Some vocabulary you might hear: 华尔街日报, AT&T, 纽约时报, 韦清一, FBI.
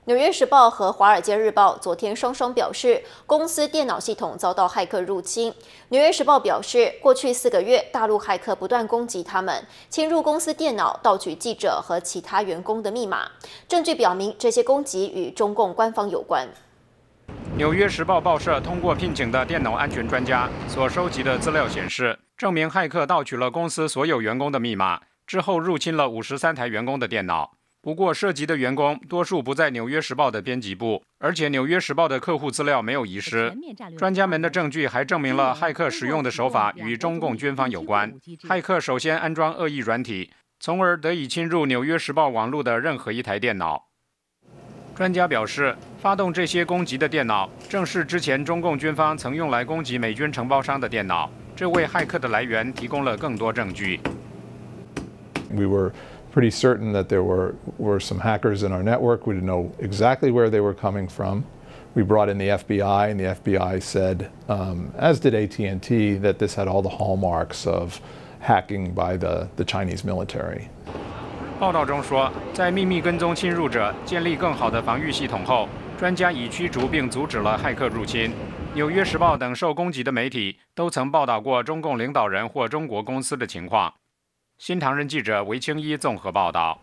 《纽约时报》和《华尔街日报》昨天双双表示，公司电脑系统遭到骇客入侵。《纽约时报》表示，过去4个月，大陆骇客不断攻击他们，侵入公司电脑，盗取记者和其他员工的密码。证据表明，这些攻击与中共官方有关。 《纽约时报》报社通过聘请的电脑安全专家所收集的资料显示，证明骇客盗取了公司所有员工的密码，之后入侵了53台员工的电脑。不过，涉及的员工多数不在《纽约时报》的编辑部，而且《纽约时报》的客户资料没有遗失。专家们的证据还证明了骇客使用的手法与中共军方有关。骇客首先安装恶意软体，从而得以侵入《纽约时报》网络的任何一台电脑。 专家表示，发动这些攻击的电脑正是之前中共军方曾用来攻击美军承包商的电脑。这为骇客的来源提供了更多证据。We were pretty certain that there were some hackers in our network. We didn't know exactly where they were coming from. We brought in the FBI, and the FBI said, as did AT&T, that this had all the hallmarks of hacking by the Chinese military. 报道中说，在秘密跟踪侵入者建立更好的防御系统后，专家已驱逐并阻止了骇客入侵。《纽约时报》等受攻击的媒体都曾报道过中共领导人或中国公司的情况。新唐人记者韦清一综合报道。